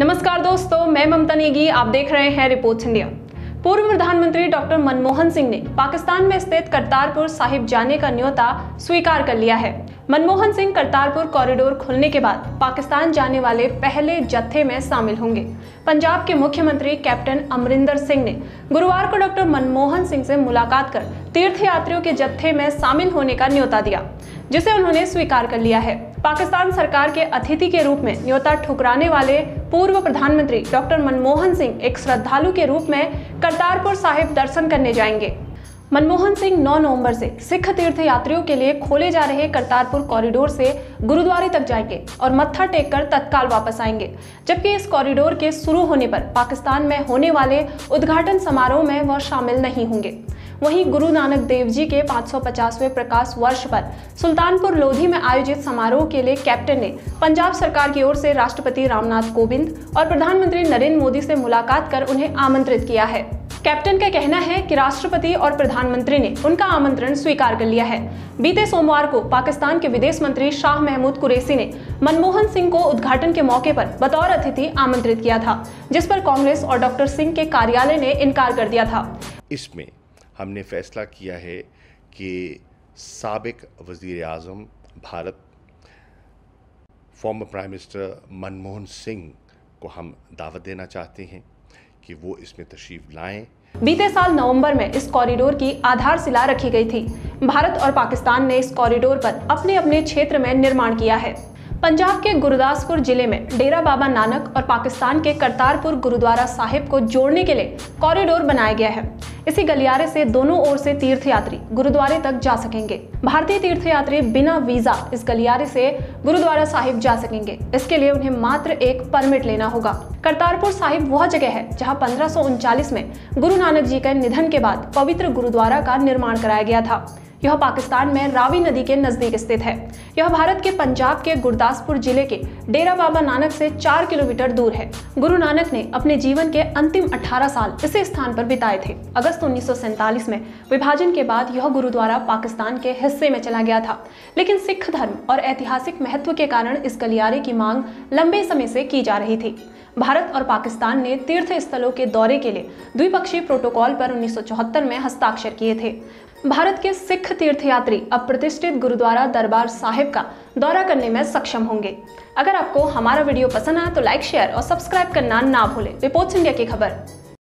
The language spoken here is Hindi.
नमस्कार दोस्तों, मैं ममता नेगी, आप देख रहे हैं रिपोर्ट्स इंडिया। पूर्व प्रधानमंत्री डॉक्टर मनमोहन सिंह ने पाकिस्तान में स्थित करतारपुर साहिब जाने का न्योता स्वीकार कर लिया है। मनमोहन सिंह करतारपुर कॉरिडोर खुलने के बाद पाकिस्तान जाने वाले पहले जत्थे में शामिल होंगे। पंजाब के मुख्यमंत्री कैप्टन अमरिंदर सिंह ने गुरुवार को डॉक्टर मनमोहन सिंह से मुलाकात कर तीर्थयात्रियों के जत्थे में शामिल होने का न्योता दिया, जिसे उन्होंने स्वीकार कर लिया है। पाकिस्तान सरकार के अतिथि के रूप में न्योता ठुकराने वाले पूर्व प्रधानमंत्री डॉक्टर मनमोहन सिंह एक श्रद्धालु के रूप में करतारपुर साहिब दर्शन करने जाएंगे। मनमोहन सिंह 9 नवंबर से सिख तीर्थयात्रियों के लिए खोले जा रहे करतारपुर कॉरिडोर से गुरुद्वारे तक जाएंगे और मत्था टेक कर तत्काल वापस आएंगे, जबकि इस कॉरिडोर के शुरू होने पर पाकिस्तान में होने वाले उद्घाटन समारोह में वह शामिल नहीं होंगे। वहीं गुरु नानक देव जी के 550वें प्रकाश वर्ष पर सुल्तानपुर लोधी में आयोजित समारोह के लिए कैप्टन ने पंजाब सरकार की ओर से राष्ट्रपति रामनाथ कोविंद और प्रधानमंत्री नरेंद्र मोदी से मुलाकात कर उन्हें आमंत्रित किया है। कैप्टन का कहना है कि राष्ट्रपति और प्रधानमंत्री ने उनका आमंत्रण स्वीकार कर लिया है। बीते सोमवार को पाकिस्तान के विदेश मंत्री शाह महमूद कुरैशी ने मनमोहन सिंह को उद्घाटन के मौके पर बतौर अतिथि आमंत्रित किया था, जिस पर कांग्रेस और डॉक्टर सिंह के कार्यालय ने इनकार कर दिया था। इसमें हमने फैसला किया है कि साबिक वजीर आज़म Bharat former prime minister Manmohan Singh को हम दावत देना चाहते हैं कि वो इसमें तशरीफ लाएं। बीते साल नवंबर में इस कॉरिडोर की आधारशिला रखी गई थी। भारत और पाकिस्तान ने इस कॉरिडोर पर अपने अपने क्षेत्र में निर्माण किया है। पंजाब के गुरदासपुर जिले में डेरा बाबा नानक और पाकिस्तान के करतारपुर गुरुद्वारा साहिब को जोड़ने के लिए कॉरिडोर बनाया गया है। इसी गलियारे से दोनों ओर से तीर्थयात्री गुरुद्वारे तक जा सकेंगे। भारतीय तीर्थयात्री बिना वीजा इस गलियारे से गुरुद्वारा साहिब जा सकेंगे। इसके लिए उन्हें मात्र एक परमिट लेना होगा। करतारपुर साहिब वह जगह है जहाँ 1539 में गुरु नानक जी के निधन के बाद पवित्र गुरुद्वारा का निर्माण कराया गया था। यह पाकिस्तान में रावी नदी के नजदीक स्थित है। यह भारत के पंजाब के गुरदासपुर जिले के डेरा बाबा नानक से 4 किलोमीटर दूर है। गुरु नानक ने अपने जीवन के अंतिम 18 साल इसी स्थान पर बिताए थे। अगस्त 1947 में विभाजन के बाद यह गुरुद्वारा पाकिस्तान के हिस्से में चला गया था, लेकिन सिख धर्म और ऐतिहासिक महत्व के कारण इस गलियारे की मांग लंबे समय से की जा रही थी। भारत और पाकिस्तान ने तीर्थ स्थलों के दौरे के लिए द्विपक्षीय प्रोटोकॉल पर 1974 में हस्ताक्षर किए थे। भारत के सिख तीर्थयात्री अब प्रतिष्ठित गुरुद्वारा दरबार साहिब का दौरा करने में सक्षम होंगे। अगर आपको हमारा वीडियो पसंद आया तो लाइक, शेयर और सब्सक्राइब करना ना भूलें। रिपोर्ट्स इंडिया की खबर।